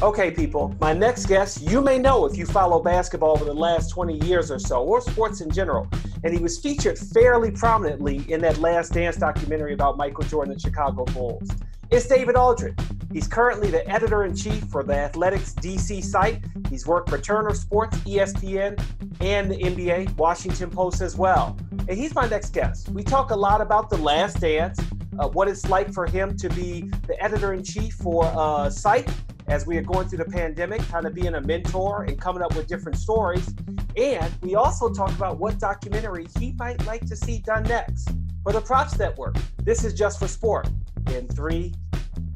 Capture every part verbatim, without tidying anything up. Okay, people, my next guest, you may know if you follow basketball over the last twenty years or so, or sports in general, and he was featured fairly prominently in that Last Dance documentary about Michael Jordan and Chicago Bulls. It's David Aldridge. He's currently the editor-in-chief for The Athletic's D C site. He's worked for Turner Sports, E S P N, and the N B A, Washington Post as well. And he's my next guest. We talk a lot about The Last Dance, uh, what it's like for him to be the editor-in-chief for a site, as we are going through the pandemic, kind of being a mentor and coming up with different stories. And we also talk about what documentary he might like to see done next. For the Props Network, this is Just For Sport in three,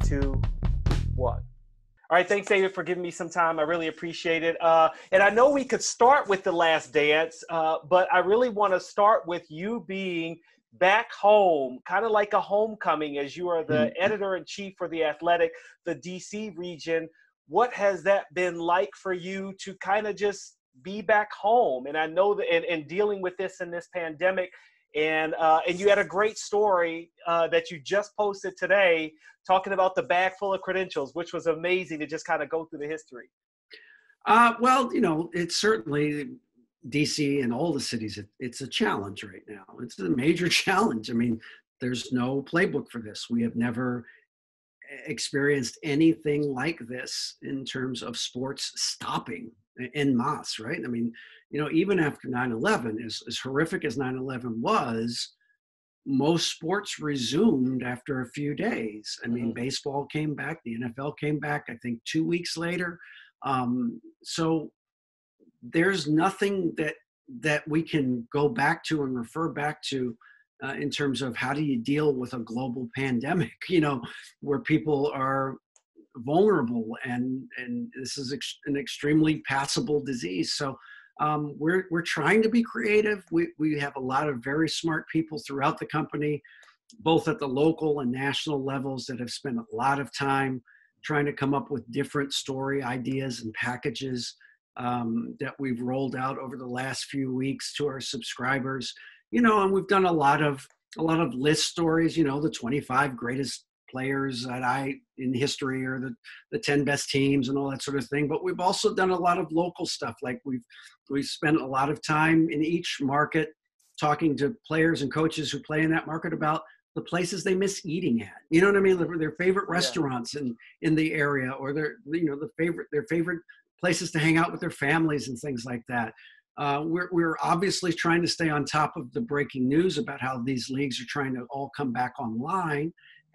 two, one. All right, thanks, David, for giving me some time. I really appreciate it. Uh, and I know we could start with The Last Dance, uh, but I really want to start with you being back home, kind of like a homecoming, as you are the editor-in-chief for The Athletic, the D C region. What has that been like for you to kind of just be back home? And I know that, and, and dealing with this in this pandemic, and uh, and you had a great story uh, that you just posted today, talking about the bag full of credentials, which was amazing to just kind of go through the history. Uh, well, you know, it's certainly D C and all the cities, it, it's a challenge right now. It's a major challenge. I mean, there's no playbook for this. We have never experienced anything like this in terms of sports stopping en masse, right? I mean, you know, even after nine eleven, as, as horrific as nine eleven was, most sports resumed after a few days. I mean, mm-hmm. baseball came back, the N F L came back, I think two weeks later. Um, so there's nothing that that we can go back to and refer back to uh, in terms of how do you deal with a global pandemic, you know, where people are vulnerable and and this is ex- an extremely passable disease. So um, we're we're trying to be creative. We we have a lot of very smart people throughout the company, both at the local and national levels, that have spent a lot of time trying to come up with different story ideas and packages Um, that we've rolled out over the last few weeks to our subscribers, you know, and we've done a lot of a lot of list stories, you know, the twenty-five greatest players that I in history, or the the ten best teams, and all that sort of thing. But we've also done a lot of local stuff, like we've we've spent a lot of time in each market talking to players and coaches who play in that market about the places they miss eating at. You know what I mean? Their favorite restaurants yeah. in in the area, or their you know the favorite their favorite. places to hang out with their families and things like that. Uh, we're, we're obviously trying to stay on top of the breaking news about how these leagues are trying to all come back online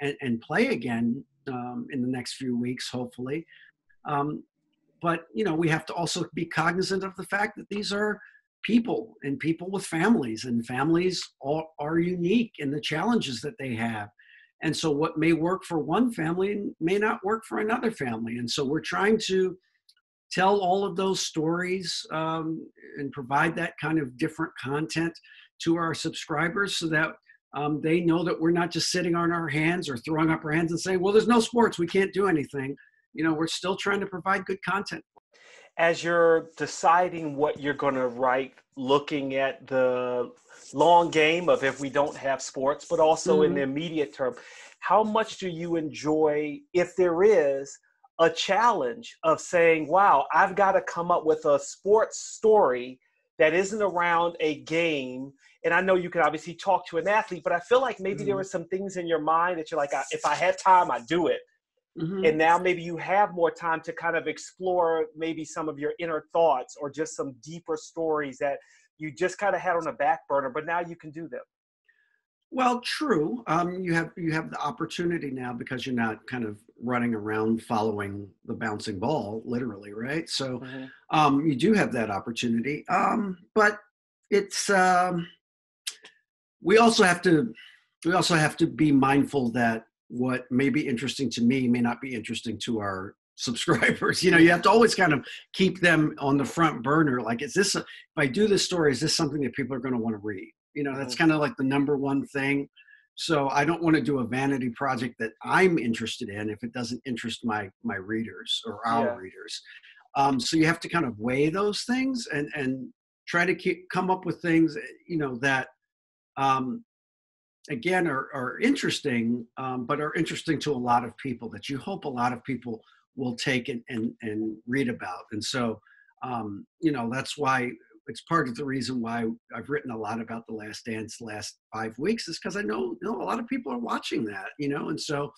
and, and play again um, in the next few weeks, hopefully. Um, but, you know, we have to also be cognizant of the fact that these are people and people with families, and families all, are unique in the challenges that they have. And so what may work for one family may not work for another family. And so we're trying to tell all of those stories um, and provide that kind of different content to our subscribers, so that um, they know that we're not just sitting on our hands or throwing up our hands and saying, well, there's no sports, we can't do anything. You know, we're still trying to provide good content. As you're deciding what you're going to write, looking at the long game of if we don't have sports, but also mm-hmm. in the immediate term, how much do you enjoy, if there is, a challenge of saying, wow, I've got to come up with a sports story that isn't around a game? And I know you can obviously talk to an athlete, but I feel like maybe mm-hmm. there were some things in your mind that you're like, if I had time, I'd do it. Mm-hmm. And now maybe you have more time to kind of explore maybe some of your inner thoughts, or just some deeper stories that you just kind of had on a back burner, but now you can do them. Well, true. Um, you have you have the opportunity now, because you're not kind of running around following the bouncing ball, literally, right? So mm-hmm. um, you do have that opportunity. Um, but it's um, we also have to we also have to be mindful that what may be interesting to me may not be interesting to our subscribers. You know, you have to always kind of keep them on the front burner. Like, is this a, if I do this story, is this something that people are going to want to read? You know, that's kind of like the number one thing. So I don't want to do a vanity project that I'm interested in if it doesn't interest my my readers or our yeah. readers. Um, so you have to kind of weigh those things and and try to keep, come up with things, you know, that, um, again, are, are interesting, um, but are interesting to a lot of people, that you hope a lot of people will take and, and, and read about. And so, um, you know, that's why it's part of the reason why I've written a lot about The Last Dance the last five weeks is because I know, you know a lot of people are watching that, you know, and so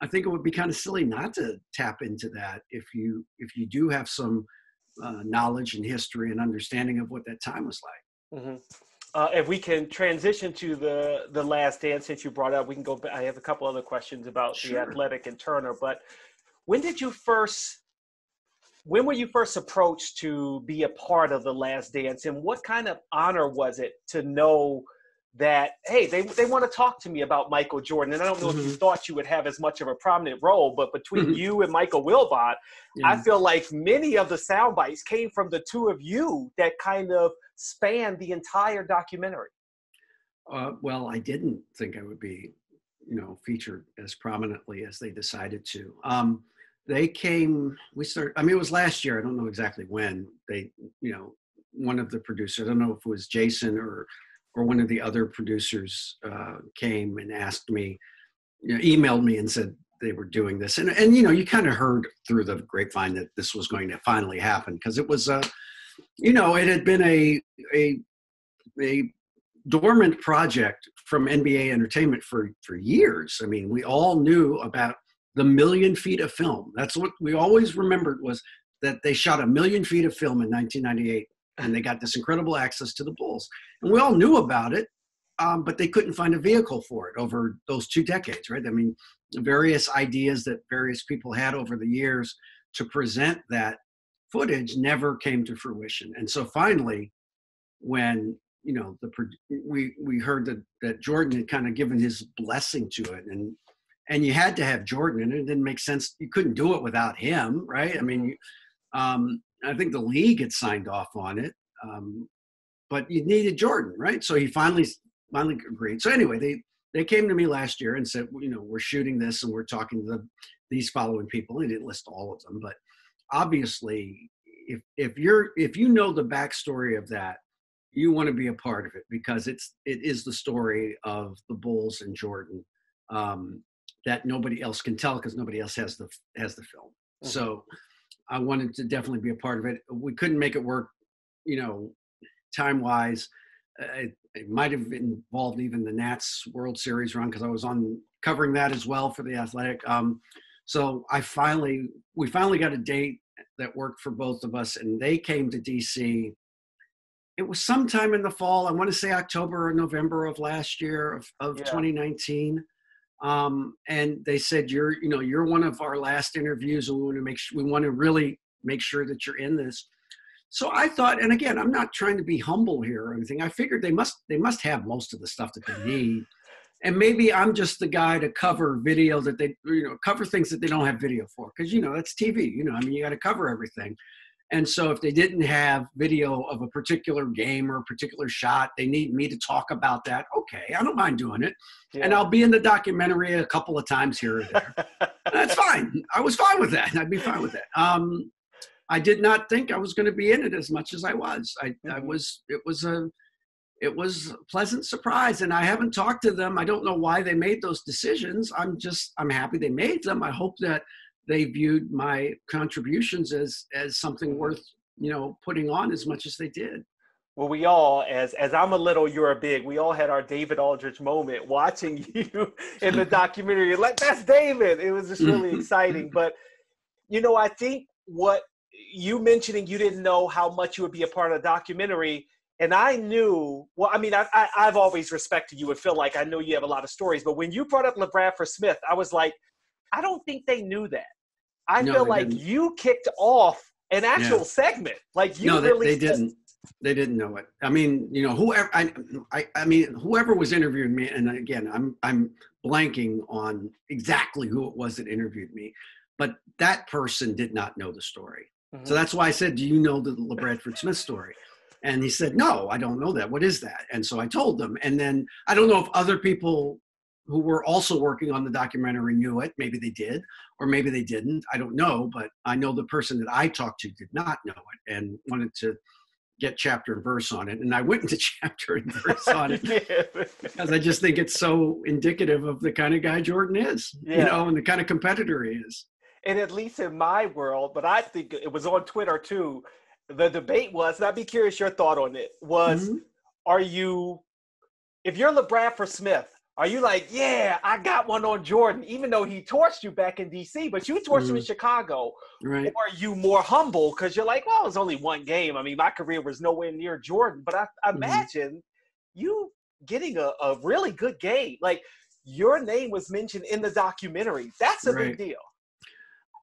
I think it would be kind of silly not to tap into that if you, if you do have some uh, knowledge and history and understanding of what that time was like. Mm-hmm. Uh, if we can transition to the, the Last Dance, since you brought up, we can go back. I have a couple other questions about sure. The Athletic and Turner, but when did you first, when were you first approached to be a part of The Last Dance, and what kind of honor was it to know that, hey, they, they want to talk to me about Michael Jordan? And I don't know mm-hmm. if you thought you would have as much of a prominent role, but between mm-hmm. you and Michael Wilbon, yeah. I feel like many of the sound bites came from the two of you that kind of spanned the entire documentary. Uh, well, I didn't think I would be, you know, featured as prominently as they decided to. Um, they came, we started, I mean, it was last year. I don't know exactly when they, you know, one of the producers, I don't know if it was Jason or or one of the other producers uh, came and asked me, you know, emailed me and said they were doing this. And, and you know, you kind of heard through the grapevine that this was going to finally happen, because it was, uh, you know, it had been a, a, a dormant project from N B A Entertainment for, for years. I mean, we all knew about the million feet of film. That's what we always remembered, was that they shot a million feet of film in nineteen ninety-eight. And they got this incredible access to the Bulls. And we all knew about it, um, but they couldn't find a vehicle for it over those two decades, right? I mean, various ideas that various people had over the years to present that footage never came to fruition. And so finally, when, you know, the we, we heard that, that Jordan had kind of given his blessing to it, and and you had to have Jordan, and it didn't make sense. You couldn't do it without him, right? I mean, you, um, I think the league had signed off on it, um, but you needed Jordan, right? So he finally finally agreed. So anyway, they, they came to me last year and said, well, you know, we're shooting this and we're talking to the, these following people. They didn't list all of them, but obviously, if if you're if you know the backstory of that, you want to be a part of it, because it's it is the story of the Bulls and Jordan um, that nobody else can tell, because nobody else has the has the film. Mm-hmm. So I wanted to definitely be a part of it. We couldn't make it work, you know, time-wise. It, it might have involved even the Nats World Series run, because I was on covering that as well for The Athletic. Um, so I finally, we finally got a date that worked for both of us, and they came to D C. It was sometime in the fall. I want to say October or November of last year of, of yeah. twenty nineteen. Um, and they said, you're, you know, you're one of our last interviews, and we want to make sure, we want to really make sure that you're in this. So I thought, and again, I'm not trying to be humble here or anything. I figured they must, they must have most of the stuff that they need. And maybe I'm just the guy to cover video that they, you know, cover things that they don't have video for. 'Cause you know, that's T V, you know, I mean, you got to cover everything. And so if they didn't have video of a particular game or a particular shot, they need me to talk about that. Okay, I don't mind doing it. Yeah. And I'll be in the documentary a couple of times here or there. That's fine. I was fine with that. I'd be fine with that. Um, I did not think I was going to be in it as much as I was. I, mm-hmm. I was. It was a, it was a pleasant surprise. And I haven't talked to them. I don't know why they made those decisions. I'm just, I'm happy they made them. I hope that they viewed my contributions as as something worth, you know, putting on as much as they did. Well, we all, as as I'm a little, you're a big, we all had our David Aldridge moment watching you in the documentary. Like, that's David. It was just really exciting. But, you know, I think what you mentioning, you didn't know how much you would be a part of the documentary. And I knew, well, I mean, I, I, I've always respected you and feel like I know you have a lot of stories. But when you brought up LaBradford Smith, I was like, I don't think they knew that. I no, feel like didn't. You kicked off an actual yeah. segment. Like you no, they, really they just... didn't. They didn't know it. I mean, you know, whoever I, I, I mean, whoever was interviewing me, and again, I'm, I'm blanking on exactly who it was that interviewed me, but that person did not know the story. Mm-hmm. So that's why I said, do you know the LaBradford Smith story? And he said, no, I don't know that. What is that? And so I told them, and then I don't know if other people who were also working on the documentary knew it. Maybe they did, or maybe they didn't. I don't know, but I know the person that I talked to did not know it and wanted to get chapter and verse on it. And I went into chapter and verse on it yeah. because I just think it's so indicative of the kind of guy Jordan is, yeah. you know, and the kind of competitor he is. and at least in my world, but I think it was on Twitter too, the debate was, and I'd be curious your thought on it, was mm-hmm. are you, if you're LaBradford Smith, are you like, yeah, I got one on Jordan, even though he torched you back in D C, but you torched mm-hmm. him in Chicago? Right. Or are you more humble because you're like, well, it was only one game. I mean, my career was nowhere near Jordan, but I, I mm-hmm. imagine you getting a, a really good game. Like, your name was mentioned in the documentary. That's a right. big deal.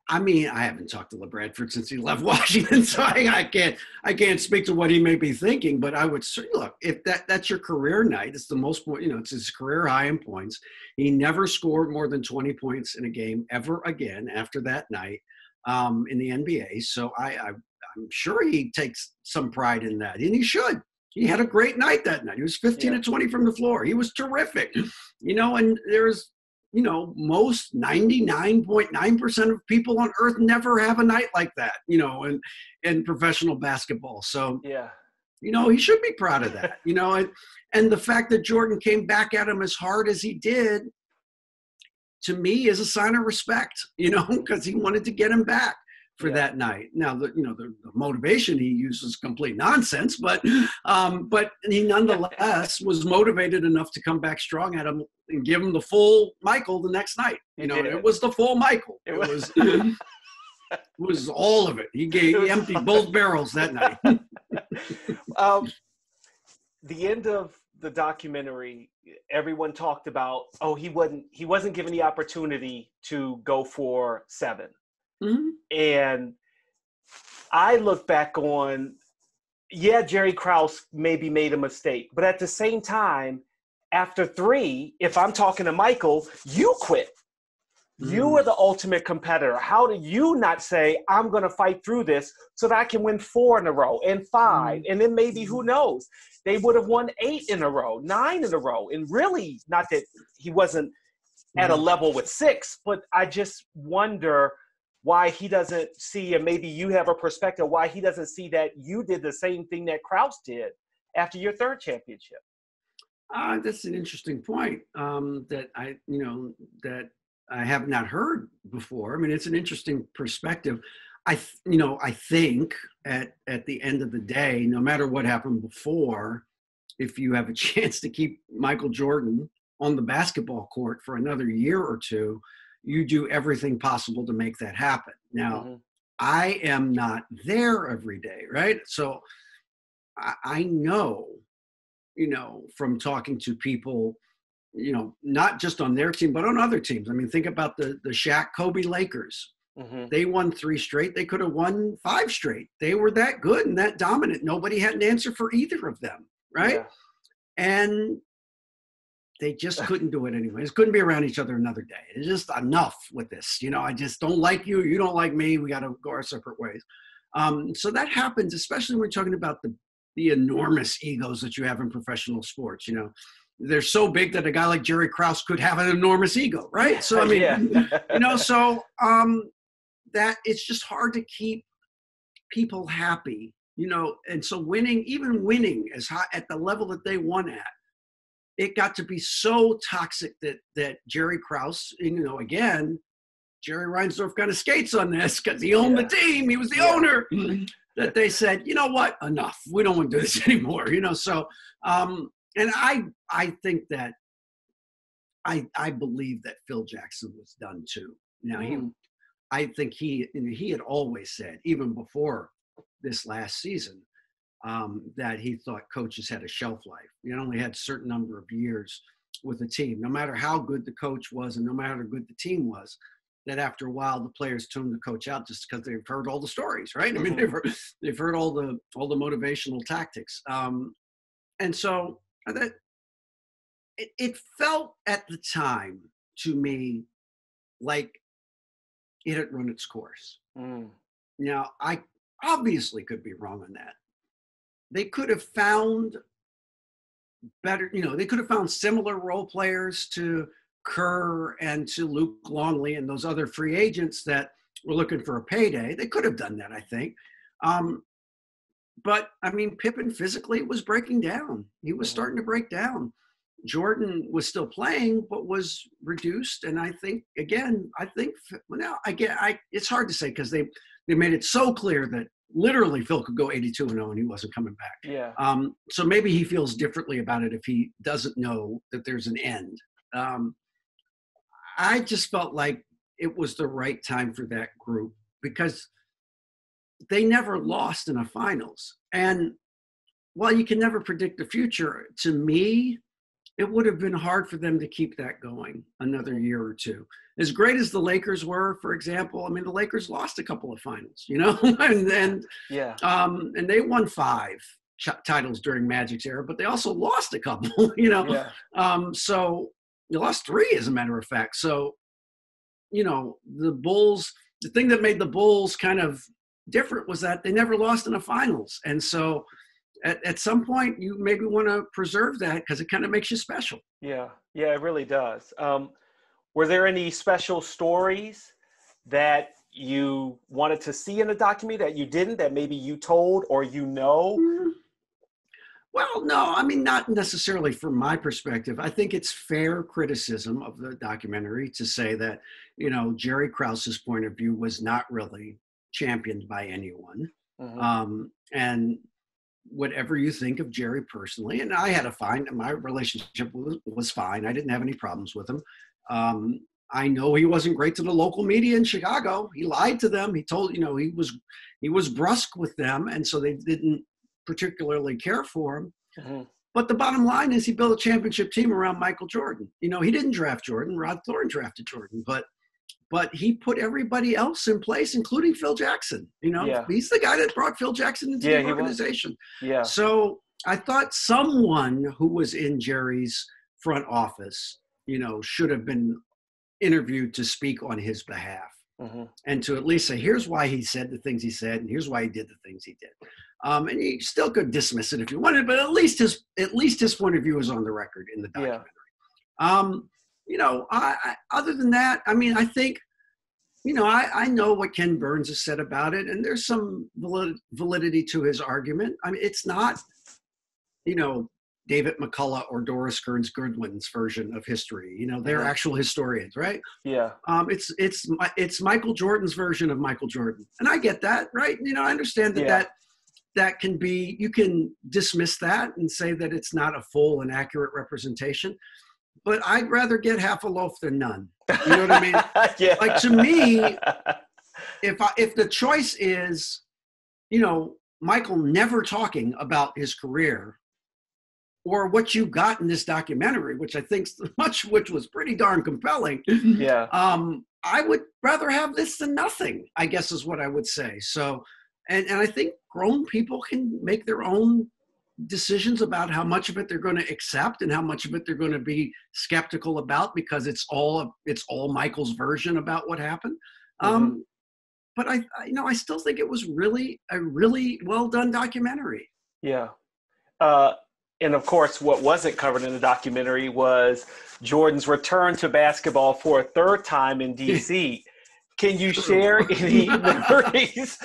I mean, I haven't talked to LaBradford since he left Washington, so I, I can't I can't speak to what he may be thinking, but I would certainly, look, if that, that's your career night, it's the most, you know, it's his career high in points. He never scored more than twenty points in a game ever again after that night um, in the N B A, so I, I, I'm sure he takes some pride in that, and he should. He had a great night that night. He was fifteen to twenty from the floor. He was terrific, you know, and there's, you know, most ninety-nine point nine percent of people on earth never have a night like that, you know, in, in professional basketball. So, yeah, you know, he should be proud of that, you know, and, and the fact that Jordan came back at him as hard as he did, to me, is a sign of respect, you know, because he wanted to get him back for yeah. that night. Now, the, you know, the, the motivation he used is complete nonsense, but um, but he nonetheless was motivated enough to come back strong at him and give him the full Michael the next night. You know, it, it was the full Michael. It was it was all of it. He gave he emptied both barrels that night. um, the end of the documentary, everyone talked about, oh, he wasn't he wasn't given the opportunity to go for seven. Mm-hmm. And I look back on, yeah, Jerry Krause maybe made a mistake, but at the same time, after three, if I'm talking to Michael, you quit. Mm-hmm. You were the ultimate competitor. How do you not say, I'm going to fight through this so that I can win four in a row and five, mm-hmm. and then maybe who knows? They would have won eight in a row, nine in a row, and really not that he wasn't mm-hmm. at a level with six, but I just wonder why he doesn't see, and maybe you have a perspective, why he doesn't see that you did the same thing that Krause did after your third championship. Uh, that's an interesting point um, that I, you know, that I have not heard before. I mean, it's an interesting perspective. I, th- you know, I think at at the end of the day, no matter what happened before, if you have a chance to keep Michael Jordan on the basketball court for another year or two, you do everything possible to make that happen. Now, mm-hmm. I am not there every day, right? So I, I know, you know, from talking to people, you know, not just on their team, but on other teams. I mean, think about the, the Shaq Kobe Lakers. Mm-hmm. They won three straight. They could have won five straight. They were that good and that dominant. Nobody had an answer for either of them, right? Yeah. And they just couldn't do it anyways. Couldn't be around each other another day. It's just enough with this. You know, I just don't like you. You don't like me. We got to go our separate ways. Um, so that happens, especially when we're talking about the, the enormous egos that you have in professional sports. You know, they're so big that a guy like Jerry Krause could have an enormous ego, right? So, I mean, yeah. you know, so um, that it's just hard to keep people happy, you know, and so winning, even winning as high, at the level that they won at, it got to be so toxic that that Jerry Krause, you know, again, Jerry Reinsdorf kind of skates on this because he owned yeah. the team. He was the yeah. owner. That they said, you know what, enough. We don't want to do this anymore. You know, so um, and I I think that I I believe that Phil Jackson was done too. Now he, mm. I think he he had always said, even before this last season, Um, that he thought coaches had a shelf life. You only had a certain number of years with a team, no matter how good the coach was and no matter how good the team was, that after a while the players tuned the coach out just because they've heard all the stories, right? I mean, they've heard, they've heard all the all the motivational tactics. Um, and so that it, it felt at the time to me like it had run its course. Mm. Now, I obviously could be wrong on that. They could have found better, you know, they could have found similar role players to Kerr and to Luke Longley and those other free agents that were looking for a payday. They could have done that, I think. Um, but, I mean, Pippen physically was breaking down. He was starting to break down. Jordan was still playing, but was reduced. And I think, again, I think, well, now I get, I, it's hard to say because they, they made it so clear that literally Phil could go eighty-two and oh and he wasn't coming back. Yeah. Um, so maybe he feels differently about it if he doesn't know that there's an end. Um, I just felt like it was the right time for that group because they never lost in a finals. And while you can never predict the future, to me, it would have been hard for them to keep that going another year or two. As great as the Lakers were, for example, I mean, the Lakers lost a couple of finals, you know, and then, yeah. um, and they won five ch- titles during Magic's era, but they also lost a couple, you know, yeah. um, so they lost three, as a matter of fact. So, you know, the Bulls, the thing that made the Bulls kind of different was that they never lost in the finals. And so At, at some point, you maybe want to preserve that because it kind of makes you special. Yeah, yeah, it really does. Um, were there any special stories that you wanted to see in the documentary that you didn't, that maybe you told or you know? Mm-hmm. Well, no, I mean, not necessarily from my perspective. I think it's fair criticism of the documentary to say that, you know, Jerry Krause's point of view was not really championed by anyone. Mm-hmm. Um, and whatever you think of Jerry personally, and I had a fine, my relationship was, was fine. I didn't have any problems with him. Um, I know he wasn't great to the local media in Chicago. He lied to them. He told, you know, he was, he was brusque with them. And so they didn't particularly care for him. Mm-hmm. But the bottom line is he built a championship team around Michael Jordan. You know, he didn't draft Jordan. Rod Thorne drafted Jordan, but, but he put everybody else in place, including Phil Jackson. You know, yeah. He's the guy that brought Phil Jackson into yeah, the organization. Yeah. So I thought someone who was in Jerry's front office, you know, should have been interviewed to speak on his behalf. Mm-hmm. And to at least say, here's why he said the things he said, and here's why he did the things he did. Um, and you still could dismiss it if you wanted, but at least his at least his point of view is on the record in the documentary. Yeah. Um, You know, I, I, other than that, I mean, I think, you know, I, I know what Ken Burns has said about it, and there's some valid, validity to his argument. I mean, it's not, you know, David McCullough or Doris Kearns Goodwin's version of history. You know, they're yeah. actual historians, right? Yeah. Um, it's it's it's Michael Jordan's version of Michael Jordan, and I get that, right? You know, I understand that yeah. that that can be, you can dismiss that and say that it's not a full and accurate representation. But I'd rather get half a loaf than none. You know what I mean? yeah. Like, to me, if I, if the choice is, you know, Michael never talking about his career or what you got in this documentary, which I think much, which was pretty darn compelling. Yeah. Um, I would rather have this than nothing, I guess is what I would say. So, and, and I think grown people can make their own decisions about how much of it they're going to accept and how much of it they're going to be skeptical about, because it's all it's all Michael's version about what happened. Mm-hmm. Um, but I, I, you know, I still think it was really a really well done documentary. Yeah, uh, and of course, what wasn't covered in the documentary was Jordan's return to basketball for a third time in D C Can you share any memories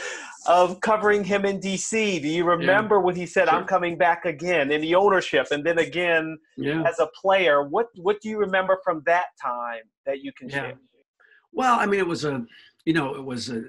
of covering him in D C? Do you remember yeah. when he said, sure. I'm coming back again, in the ownership, and then again yeah. as a player? What what do you remember from that time that you can yeah. share? Well, I mean, it was a, you know, it was a,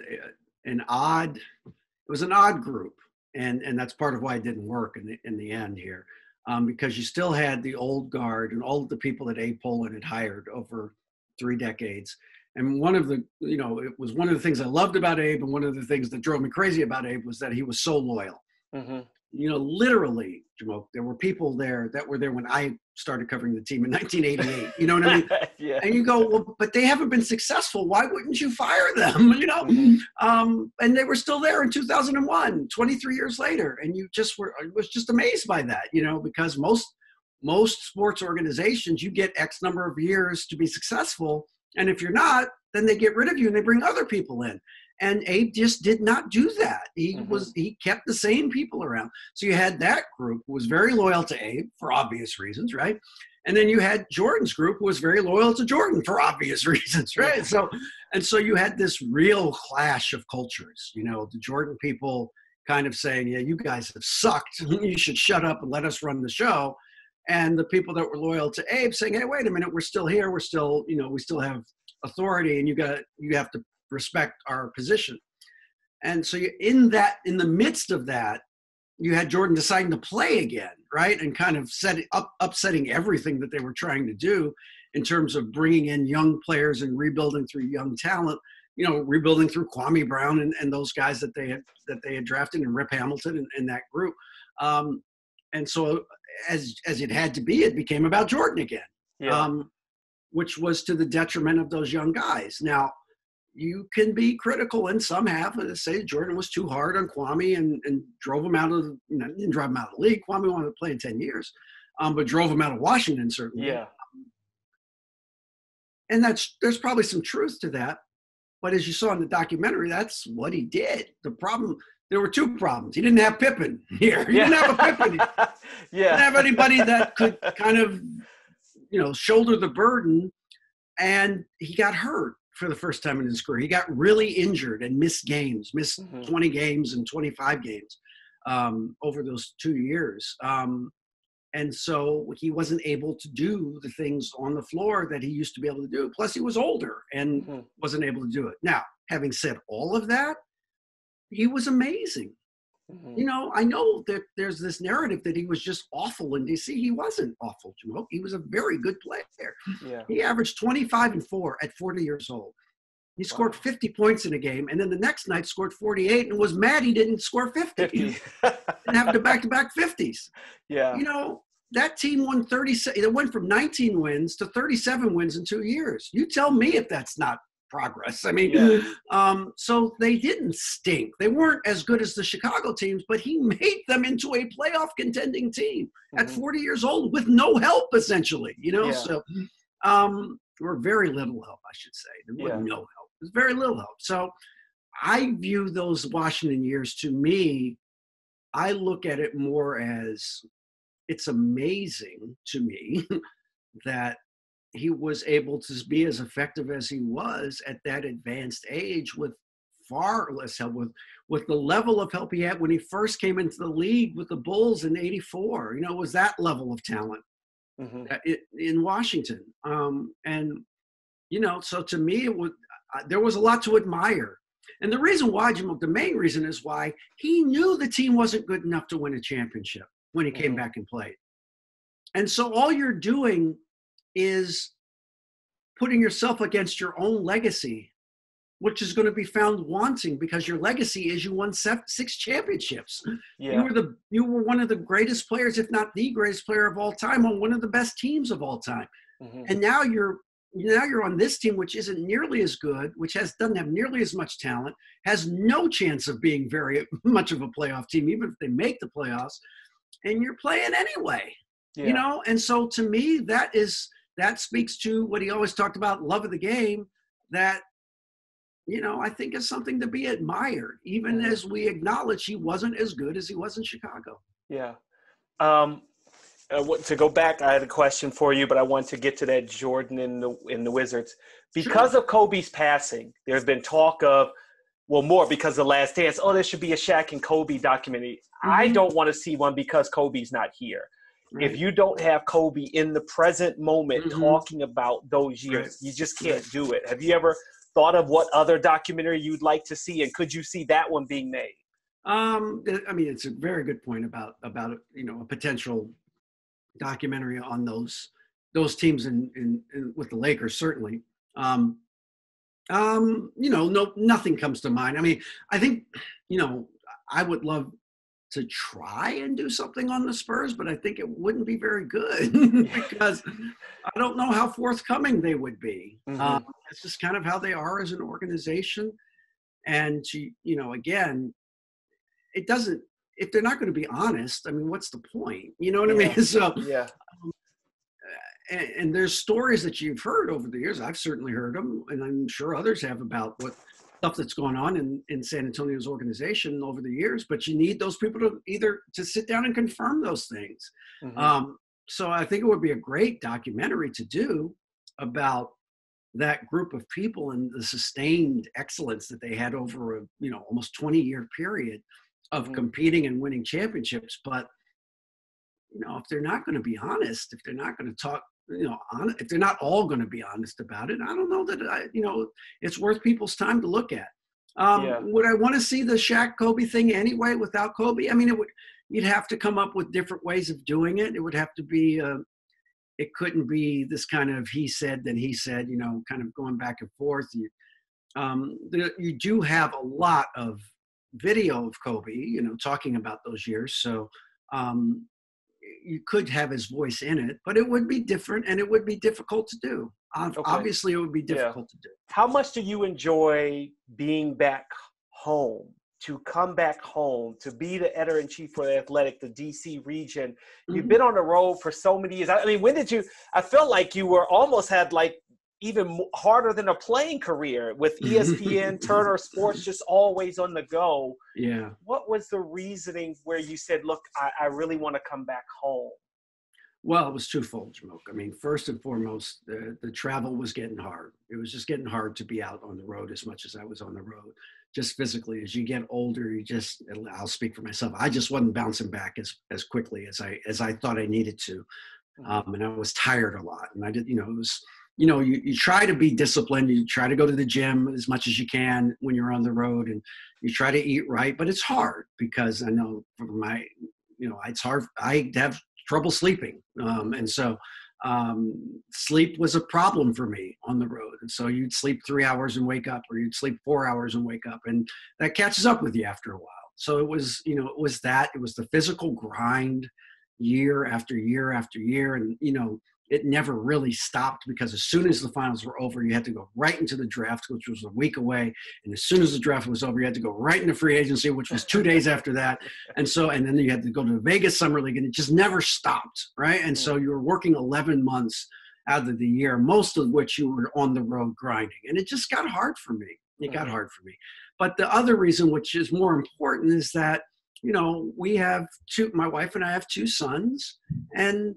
an odd, it was an odd group. And and that's part of why it didn't work in the, in the end here, um, because you still had the old guard and all of the people that Abe Pollin had hired over three decades. And one of the, you know, it was one of the things I loved about Abe, and one of the things that drove me crazy about Abe was that he was so loyal. Mm-hmm. You know, literally, Jumoke, there were people there that were there when I started covering the team in nineteen eighty-eight. You know what I mean? yeah. And you go, well, but they haven't been successful. Why wouldn't you fire them? You know, mm-hmm. um, and they were still there in two thousand one, twenty-three years later. And you just were, I was just amazed by that, you know, because most most sports organizations, you get X number of years to be successful. And if you're not, then they get rid of you and they bring other people in. And Abe just did not do that. He mm-hmm. was he kept the same people around. So you had that group who was very loyal to Abe for obvious reasons, right? And then you had Jordan's group who was very loyal to Jordan for obvious reasons, right? so and so you had this real clash of cultures, you know, the Jordan people kind of saying, yeah, you guys have sucked. You should shut up and let us run the show. and the people that were loyal to Abe saying, hey, wait a minute, we're still here. We're still, you know, we still have authority, and you got, you have to respect our position. And so you, in that, in the midst of that, you had Jordan deciding to play again, right? And kind of set up, upsetting everything that they were trying to do in terms of bringing in young players and rebuilding through young talent, you know, rebuilding through Kwame Brown and, and those guys that they had, that they had drafted, and Rip Hamilton and, and that group. Um, and so as, as it had to be, it became about Jordan again, yeah. um, which was to the detriment of those young guys. Now, you can be critical, and some have, and say Jordan was too hard on Kwame and, and drove him out of, you know, didn't drive him out of the league. Kwame wanted to play in ten years, um, but drove him out of Washington, certainly. Yeah. And that's, there's probably some truth to that. But as you saw in the documentary, that's what he did. The problem, there were two problems. He didn't have Pippen here. He yeah. didn't have a Pippen. Here. yeah. He didn't have anybody that could kind of, you know, shoulder the burden. And he got hurt for the first time in his career. He got really injured and missed games, missed mm-hmm. twenty games and twenty-five games um, over those two years. Um, and so he wasn't able to do the things on the floor that he used to be able to do. Plus he was older and mm-hmm. wasn't able to do it. Now, having said all of that, he was amazing. Mm-hmm. You know, I know that there's this narrative that he was just awful in D C. He wasn't awful, Jumoke. He was a very good player. Yeah. He averaged twenty-five and four at forty years old. He scored wow. fifty points in a game, and then the next night scored forty-eight and was mad he didn't score fifty. fifty. Didn't have the back-to-back fifties. Yeah. You know, that team won thirty-seven. It went from nineteen wins to thirty-seven wins in two years. You tell me if that's not progress. I mean, yeah. um, so they didn't stink. They weren't as good as the Chicago teams, but he made them into a playoff contending team mm-hmm. at forty years old with no help, essentially, you know, yeah. so, um, or very little help, I should say. There was yeah. no help. There's very little help. So I view those Washington years, to me, I look at it more as, it's amazing to me that he was able to be as effective as he was at that advanced age with far less help, with, with the level of help he had when he first came into the league with the Bulls in eighty-four. You know, it was that level of talent mm-hmm. in Washington. Um, and, you know, so to me, it was, uh, there was a lot to admire. And the reason why, Jumoke, the main reason is why he knew the team wasn't good enough to win a championship when he came mm-hmm. back and played. And so all you're doing is putting yourself against your own legacy, which is going to be found wanting, because your legacy is you won six championships. Yeah. You were the you were one of the greatest players, if not the greatest player of all time, on one of the best teams of all time. Mm-hmm. And now you're now you're on this team, which isn't nearly as good, which has doesn't have nearly as much talent, has no chance of being very much of a playoff team, even if they make the playoffs. And you're playing anyway, yeah. you know. And so to me, that is. That speaks to what he always talked about, love of the game, that, you know, I think is something to be admired, even as we acknowledge he wasn't as good as he was in Chicago. Yeah. Um, uh, what, to go back, I had a question for you, but I want to get to that Jordan in the, in the Wizards. Because sure. of Kobe's passing, there's been talk of, well, more because of The Last Dance, oh, there should be a Shaq and Kobe documentary. Mm-hmm. I don't want to see one because Kobe's not here. Right. If you don't have Kobe in the present moment mm-hmm. talking about those years, right. you just can't right. do it. Have you ever thought of what other documentary you'd like to see, and could you see that one being made? Um, I mean, it's a very good point about about you know a potential documentary on those those teams in, in, in with the Lakers, certainly. Um, um, you know, no, nothing comes to mind. I mean, I think you know I would love to try and do something on the Spurs, but I think it wouldn't be very good because I don't know how forthcoming they would be. Mm-hmm. Um, that's just kind of how they are as an organization. And, to, you know, again, it doesn't, if they're not going to be honest, I mean, what's the point? You know what yeah. I mean? So, yeah. Um, and, and there's stories that you've heard over the years. I've certainly heard them, and I'm sure others have, about what stuff that's going on in, in San Antonio's organization over the years, but you need those people to either to sit down and confirm those things. Mm-hmm. Um, so I think it would be a great documentary to do about that group of people and the sustained excellence that they had over a, you know, almost twenty year period of mm-hmm. competing and winning championships. But you know, if they're not going to be honest, if they're not going to talk, you know, on, if they're not all going to be honest about it, I don't know that, I, you know, it's worth people's time to look at. Um, yeah. Would I want to see the Shaq Kobe thing anyway without Kobe? I mean, it would, you'd have to come up with different ways of doing it. It would have to be, uh, it couldn't be this kind of he said, then he said, you know, kind of going back and forth. You, um, there, you do have a lot of video of Kobe, you know, talking about those years. So, um, you could have his voice in it, but it would be different and it would be difficult to do. Okay. Obviously it would be difficult yeah. to do. How much do you enjoy being back home, to come back home, to be the editor in chief for The Athletic, the D C region? Mm-hmm. You've been on the road for so many years. I mean, when did you, I felt like you were almost had like even harder than a playing career with E S P N, Turner Sports, just always on the go. Yeah. What was the reasoning where you said, look, I, I really want to come back home? Well, it was twofold, Jumoke. I mean, first and foremost, the, the travel was getting hard. It was just getting hard to be out on the road as much as I was on the road, just physically. As you get older, you just, I'll speak for myself, I just wasn't bouncing back as, as quickly as I, as I thought I needed to. Um, and I was tired a lot. And I did, you know, it was, you know, you, you try to be disciplined. You try to go to the gym as much as you can when you're on the road, and you try to eat right, but it's hard because I know for my, you know, it's hard. I have trouble sleeping. Um, and so um, sleep was a problem for me on the road. And so you'd sleep three hours and wake up, or you'd sleep four hours and wake up, and that catches up with you after a while. So it was, you know, it was that, it was the physical grind year after year after year. And, you know, it never really stopped, because as soon as the finals were over, you had to go right into the draft, which was a week away. And as soon as the draft was over, you had to go right into free agency, which was two days after that. And so, and then you had to go to the Vegas Summer League, and it just never stopped, right? And so you were working eleven months out of the year, most of which you were on the road grinding. And it just got hard for me. It got hard for me. But the other reason, which is more important, is that, you know, we have two, my wife and I have two sons, and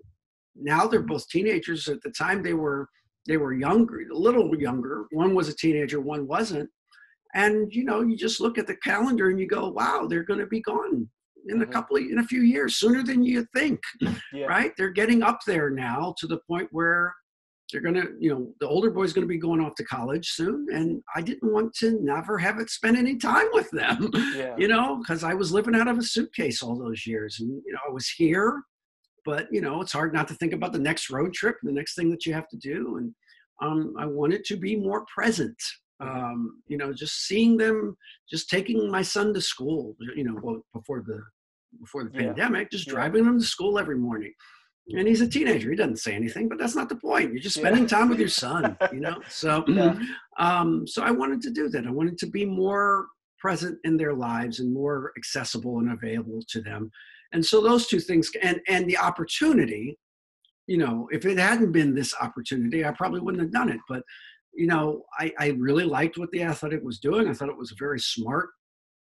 now they're both teenagers. At the time, they were they were younger, a little younger. One was a teenager, one wasn't. And you know, you just look at the calendar and you go, "Wow, they're going to be gone in mm-hmm. a couple of, in a few years, sooner than you think." Yeah. Right? They're getting up there now to the point where they're going to, you know, the older boy's going to be going off to college soon, and I didn't want to never have it spend any time with them. Yeah. You know, because I was living out of a suitcase all those years, and you know, I was here. But, you know, it's hard not to think about the next road trip, the next thing that you have to do. And um, I wanted to be more present, um, you know, just seeing them, just taking my son to school, you know, well, before the before the yeah. pandemic, just yeah. driving him to school every morning. And he's a teenager. He doesn't say anything, but that's not the point. You're just spending yeah. time with your son, you know. So, yeah. um, so I wanted to do that. I wanted to be more present in their lives and more accessible and available to them. And so those two things, and, and the opportunity, you know, if it hadn't been this opportunity, I probably wouldn't have done it. But, you know, I, I really liked what The Athletic was doing. I thought it was a very smart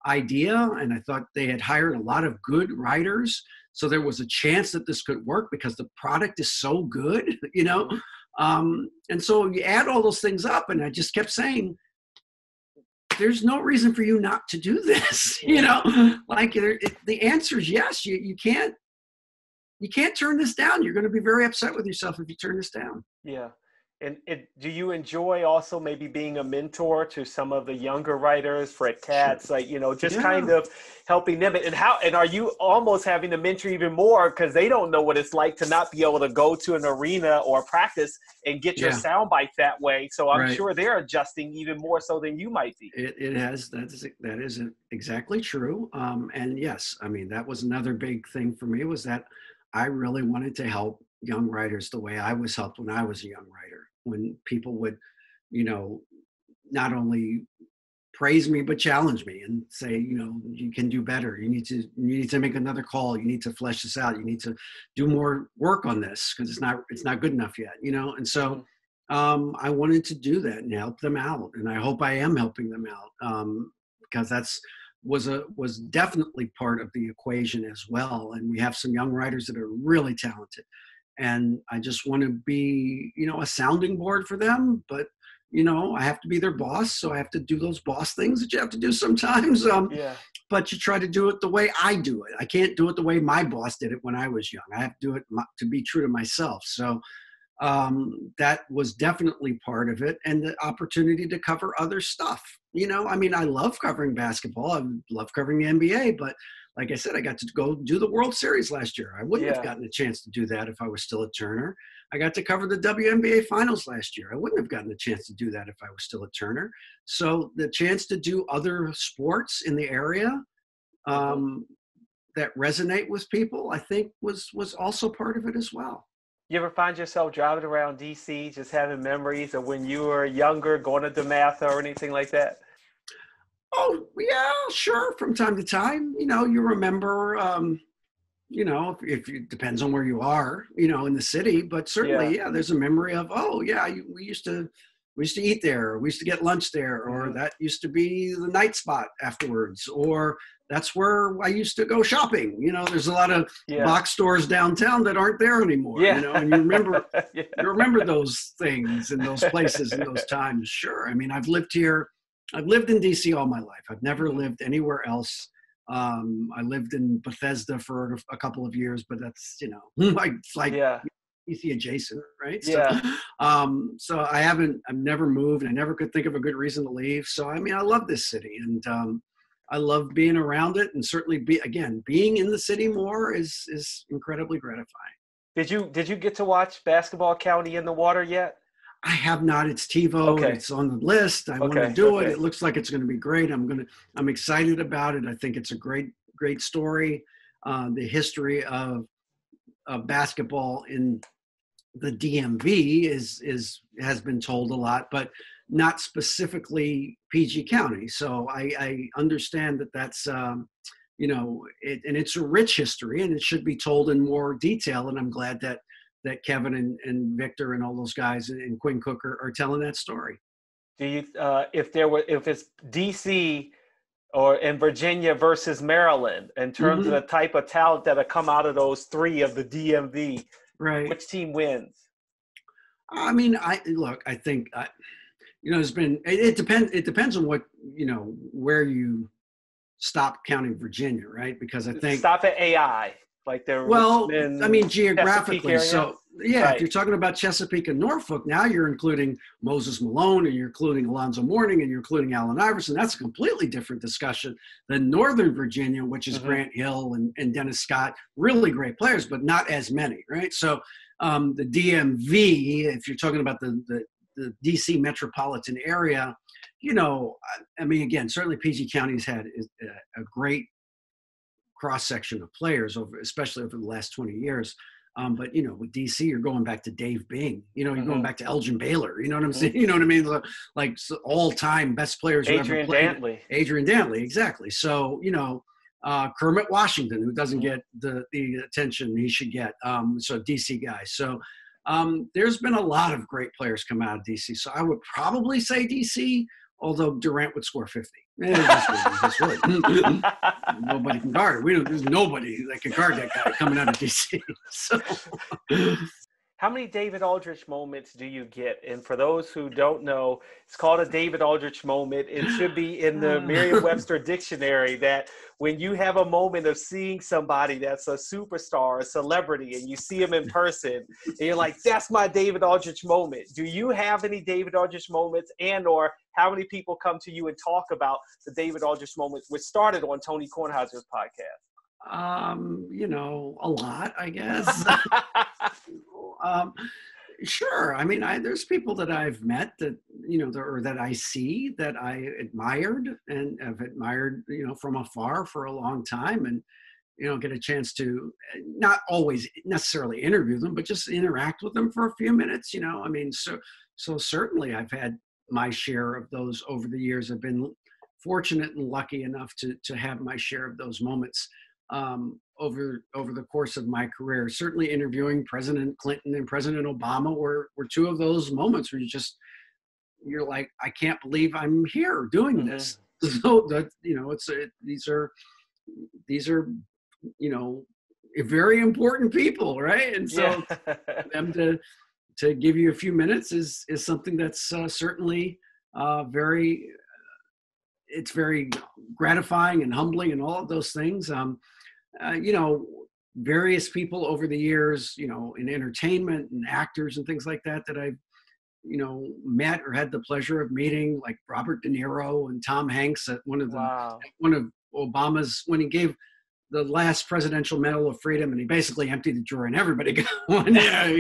idea. And I thought they had hired a lot of good writers. So there was a chance that this could work because the product is so good, you know. Um, and so you add all those things up, and I just kept saying, there's no reason for you not to do this, you know, like it, the answer is yes, you, you can't, you can't turn this down. You're going to be very upset with yourself if you turn this down. Yeah. And it, do you enjoy also maybe being a mentor to some of the younger writers, Fred Katz, like, you know, just yeah. kind of helping them? And how, and are you almost having to mentor even more because they don't know what it's like to not be able to go to an arena or practice and get your yeah. sound bite that way? So I'm right. sure they're adjusting even more so than you might be. It, it has, that is, that is exactly true. Um, and yes, I mean, that was another big thing for me, was that I really wanted to help young writers the way I was helped when I was a young writer. When people would, you know, not only praise me, but challenge me and say, you know, you can do better. You need to, you need to make another call. You need to flesh this out. You need to do more work on this because it's not, it's not good enough yet, you know? And so um, I wanted to do that and help them out. And I hope I am helping them out um, because that's, was a, was definitely part of the equation as well. And we have some young writers that are really talented. And I just want to be, you know, a sounding board for them, but you know, I have to be their boss, so I have to do those boss things that you have to do sometimes. Um, yeah. But you try to do it the way I do it. I can't do it the way my boss did it when I was young. I have to do it to be true to myself. So um, that was definitely part of it. And the opportunity to cover other stuff. You know, I mean, I love covering basketball. I love covering the N B A, but like I said, I got to go do the World Series last year. I wouldn't yeah. have gotten a chance to do that if I was still at Turner. I got to cover the W N B A finals last year. I wouldn't have gotten a chance to do that if I was still at Turner. So the chance to do other sports in the area um, that resonate with people, I think was, was also part of it as well. You ever find yourself driving around D C, just having memories of when you were younger, going to DeMatha or anything like that? Oh, yeah, sure. From time to time, you know, you remember, um, you know, if, if it depends on where you are, you know, in the city, but certainly, yeah, yeah there's a memory of, oh yeah, you, we used to, we used to eat there, or we used to get lunch there, or mm-hmm. that used to be the night spot afterwards, or that's where I used to go shopping. You know, there's a lot of yeah. box stores downtown that aren't there anymore, yeah. you know, and you remember, yeah. you remember those things and those places and those times. Sure. I mean, I've lived here. I've lived in D C all my life. I've never lived anywhere else. Um, I lived in Bethesda for a couple of years, but that's, you know, like, like yeah. D C adjacent, right? Yeah. So, um, so I haven't, I've never moved. I never could think of a good reason to leave. So, I mean, I love this city, and um, I love being around it, and certainly be, again, being in the city more is, is incredibly gratifying. Did you, did you get to watch Basketball County in the Water yet? I have not. It's TiVo. Okay. It's on the list. I okay. want to do okay. it. It looks like it's going to be great. I'm going to, I'm excited about it. I think it's a great, great story. Uh, the history of, of basketball in the D M V is, is, has been told a lot, but not specifically P G County. So I, I understand that that's, um, you know, it, and it's a rich history, and it should be told in more detail. And I'm glad that, that Kevin and, and Victor and all those guys and Quinn Cook are, are telling that story. Do you, uh, if there were, if it's D C or in Virginia versus Maryland, in terms mm-hmm. of the type of talent that'll come out of those three of the D M V, right? Which team wins? I mean, I look, I think, I, you know, there's been, it, it depends, it depends on what, you know, where you stop counting Virginia, right? Because I think. Stop at A I. Like there well, I mean, geographically, so yeah, right. If you're talking about Chesapeake and Norfolk, now you're including Moses Malone, and you're including Alonzo Mourning, and you're including Allen Iverson. That's a completely different discussion than Northern Virginia, which is mm-hmm. Grant Hill and, and Dennis Scott, really great players, but not as many, right? So um, the D M V, if you're talking about the, the, the D C metropolitan area, you know, I, I mean, again, certainly P G County's had a, a great cross-section of players, over, especially over the last twenty years. Um, but, you know, with D C, you're going back to Dave Bing. You know, you're mm-hmm. going back to Elgin Baylor. You know what I'm saying? You know what I mean? Like, all-time best players who ever played. Adrian Dantley. Adrian Dantley, exactly. So, you know, uh, Kermit Washington, who doesn't mm-hmm. get the, the attention he should get. Um, so, D C guys. So, um, there's been a lot of great players come out of D C. So, I would probably say D C, although Durant would score fifty. Eh, just would, just would. Nobody can guard it. We don't, there's nobody that can guard that guy coming out of D C. So. How many David Aldridge moments do you get? And for those who don't know, it's called a David Aldridge moment. It should be in the Merriam-Webster dictionary that when you have a moment of seeing somebody that's a superstar, a celebrity, and you see him in person, and you're like, that's my David Aldridge moment. Do you have any David Aldridge moments, and or how many people come to you and talk about the David Aldridge moments, which started on Tony Kornheiser's podcast? Um, you know, a lot, I guess. um, sure. I mean, I, there's people that I've met that, you know, the, or that I see that I admired and have admired, you know, from afar for a long time, and, you know, get a chance to not always necessarily interview them, but just interact with them for a few minutes, you know, I mean, so, so certainly I've had my share of those over the years. I've been fortunate and lucky enough to, to have my share of those moments. Um, over over the course of my career. Certainly interviewing President Clinton and President Obama were, were two of those moments where you just, you're like, I can't believe I'm here doing mm-hmm. this. So that, you know, it's, it, these are, these are, you know, very important people, right? And so yeah. them to, to give you a few minutes is is something that's uh, certainly uh, very, it's very gratifying and humbling and all of those things. Um, uh, you know, various people over the years, you know, in entertainment and actors and things like that, that I've, you know, met or had the pleasure of meeting, like Robert De Niro and Tom Hanks at one of the, wow. one of Obama's, when he gave the last Presidential Medal of Freedom, and he basically emptied the drawer and everybody got one. Yeah.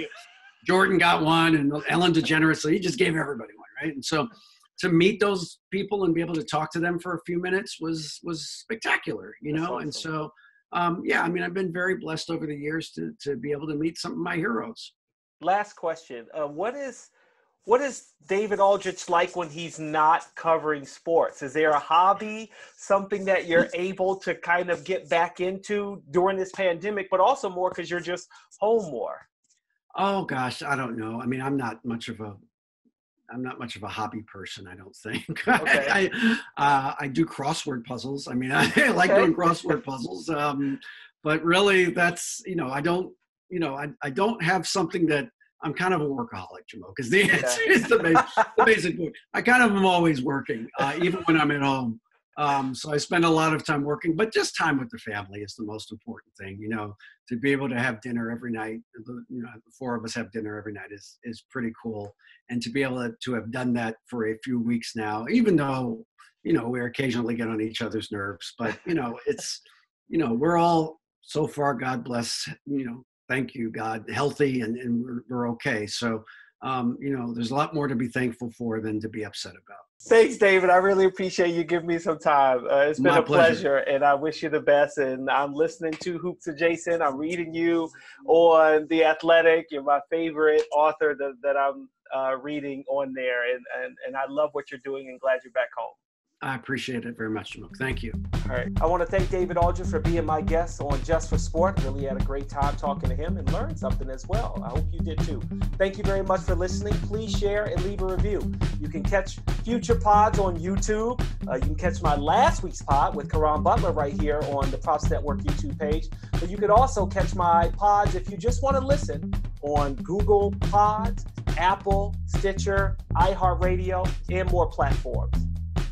Jordan got one and Ellen DeGeneres. So he just gave everybody one, right? And so to meet those people and be able to talk to them for a few minutes was, was spectacular, you know? Awesome. And so, um, yeah, I mean, I've been very blessed over the years to, to be able to meet some of my heroes. Last question. Uh, what is, What is David Aldridge like when he's not covering sports? Is there a hobby, something that you're able to kind of get back into during this pandemic, but also more because you're just home more? Oh gosh, I don't know. I mean, I'm not much of a, I'm not much of a hobby person, I don't think. Okay. I, uh, I do crossword puzzles. I mean, I, I like okay. doing crossword puzzles, um, but really that's, you know, I don't, you know, I, I don't have something that, I'm kind of a workaholic, Jamal, because the answer is the basic, the basic point. I kind of am always working, uh, even when I'm at home. Um, so I spend a lot of time working, but just time with the family is the most important thing, you know, to be able to have dinner every night. The, you know, the four of us have dinner every night is, is pretty cool. And to be able to, to have done that for a few weeks now, even though, you know, we occasionally get on each other's nerves, but, you know, it's, you know, we're all so far, God bless, you know, thank you, God, healthy, and, and we're, we're okay. So, um, you know, there's a lot more to be thankful for than to be upset about. Thanks, David. I really appreciate you giving me some time. Uh, it's been My a pleasure. pleasure, and I wish you the best. And I'm listening to Hoops Adjacent. I'm reading you on The Athletic. You're my favorite author that, that I'm uh, reading on there. And, and, and I love what you're doing and glad you're back home. I appreciate it very much, Jumoke. Thank you. All right. I want to thank David Aldridge for being my guest on Just For Sport. Really had a great time talking to him and learned something as well. I hope you did too. Thank you very much for listening. Please share and leave a review. You can catch future pods on YouTube. Uh, you can catch my last week's pod with Karan Butler right here on the Props Network YouTube page. But you could also catch my pods if you just want to listen on Google Pods, Apple, Stitcher, iHeartRadio, and more platforms.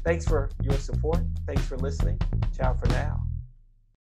Thanks for your support. Thanks for listening. Ciao for now.